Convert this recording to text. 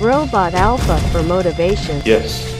Robot Alpha for motivation. Yes.